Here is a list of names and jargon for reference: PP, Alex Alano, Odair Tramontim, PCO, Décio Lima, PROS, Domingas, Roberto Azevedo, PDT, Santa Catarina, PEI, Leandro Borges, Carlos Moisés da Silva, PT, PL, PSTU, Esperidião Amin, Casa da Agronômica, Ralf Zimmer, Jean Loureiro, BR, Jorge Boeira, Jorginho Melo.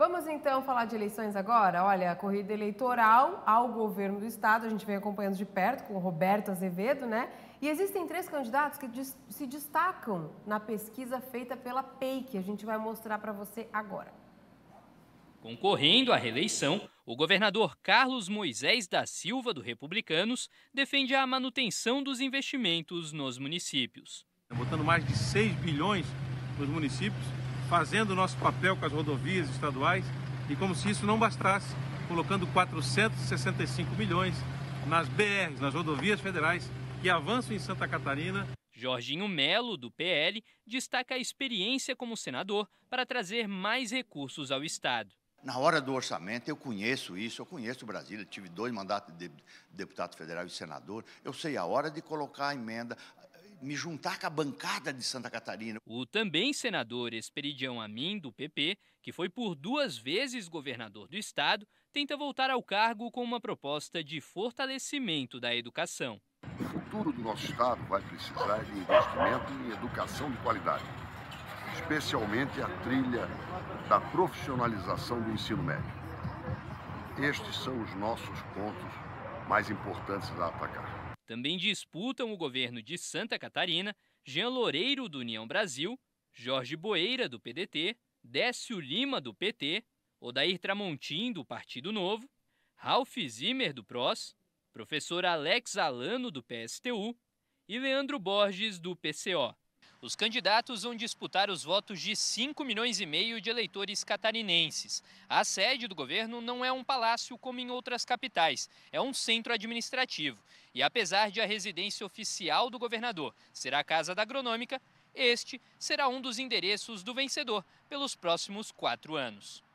Vamos então falar de eleições agora? Olha, a corrida eleitoral ao governo do estado, a gente vem acompanhando de perto com o Roberto Azevedo, né? E existem 3 candidatos que se destacam na pesquisa feita pela PEI, que a gente vai mostrar para você agora. Concorrendo à reeleição, o governador Carlos Moisés da Silva, do Republicanos, defende a manutenção dos investimentos nos municípios. Botando mais de 6 bilhões nos municípios, fazendo o nosso papel com as rodovias estaduais e, como se isso não bastasse, colocando 465 milhões nas BRs, nas rodovias federais que avançam em Santa Catarina. Jorginho Melo, do PL, destaca a experiência como senador para trazer mais recursos ao estado. Na hora do orçamento, eu conheço isso, eu conheço Brasília, tive 2 mandatos de deputado federal e senador, eu sei a hora de colocar a emenda, me juntar com a bancada de Santa Catarina. O também senador Esperidião Amin, do PP, que foi por 2 vezes governador do estado, tenta voltar ao cargo com uma proposta de fortalecimento da educação. O futuro do nosso estado vai precisar de investimento em educação de qualidade, especialmente a trilha da profissionalização do ensino médio. Estes são os nossos pontos mais importantes a atacar. Também disputam o governo de Santa Catarina Jean Loureiro, do União Brasil, Jorge Boeira, do PDT, Décio Lima, do PT, Odair Tramontim, do Partido Novo, Ralf Zimmer, do PROS, professor Alex Alano, do PSTU, e Leandro Borges, do PCO. Os candidatos vão disputar os votos de 5,5 milhões de eleitores catarinenses. A sede do governo não é um palácio como em outras capitais, é um centro administrativo. E apesar de a residência oficial do governador ser a Casa da Agronômica, este será um dos endereços do vencedor pelos próximos 4 anos.